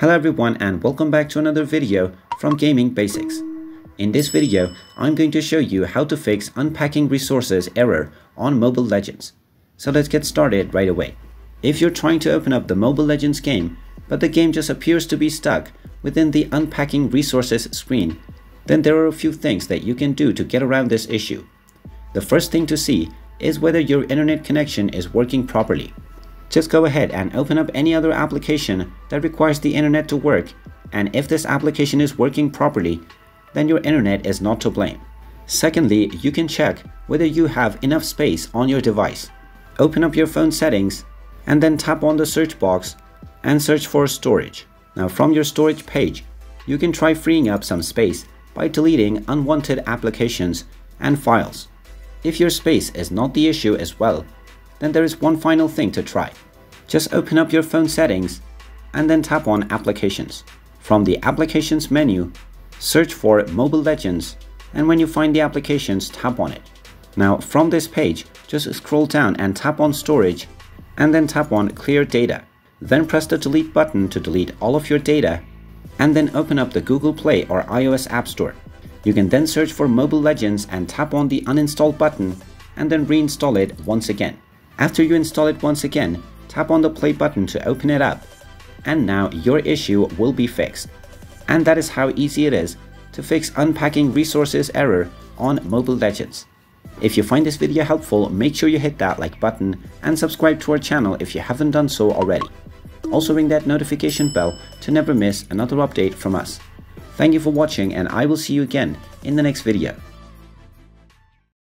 Hello everyone and welcome back to another video from Gaming Basics. In this video, I'm going to show you how to fix unpacking resources error on Mobile Legends. So let's get started right away. If you're trying to open up the Mobile Legends game, but the game just appears to be stuck within the unpacking resources screen, then there are a few things that you can do to get around this issue. The first thing to see is whether your internet connection is working properly. Just go ahead and open up any other application that requires the internet to work, and if this application is working properly, then your internet is not to blame. Secondly, you can check whether you have enough space on your device. Open up your phone settings and then tap on the search box and search for storage. Now from your storage page, you can try freeing up some space by deleting unwanted applications and files. If your space is not the issue as well, then there is one final thing to try. Just open up your phone settings and then tap on applications. From the applications menu, search for Mobile Legends, and when you find the applications, tap on it. Now from this page, just scroll down and tap on storage and then tap on clear data. Then press the delete button to delete all of your data and then open up the Google Play or iOS App Store. You can then search for Mobile Legends and tap on the uninstall button and then reinstall it once again. After you install it once again, tap on the play button to open it up, and now your issue will be fixed. And that is how easy it is to fix unpacking resources error on Mobile Legends. If you find this video helpful, make sure you hit that like button and subscribe to our channel if you haven't done so already. Also ring that notification bell to never miss another update from us. Thank you for watching and I will see you again in the next video.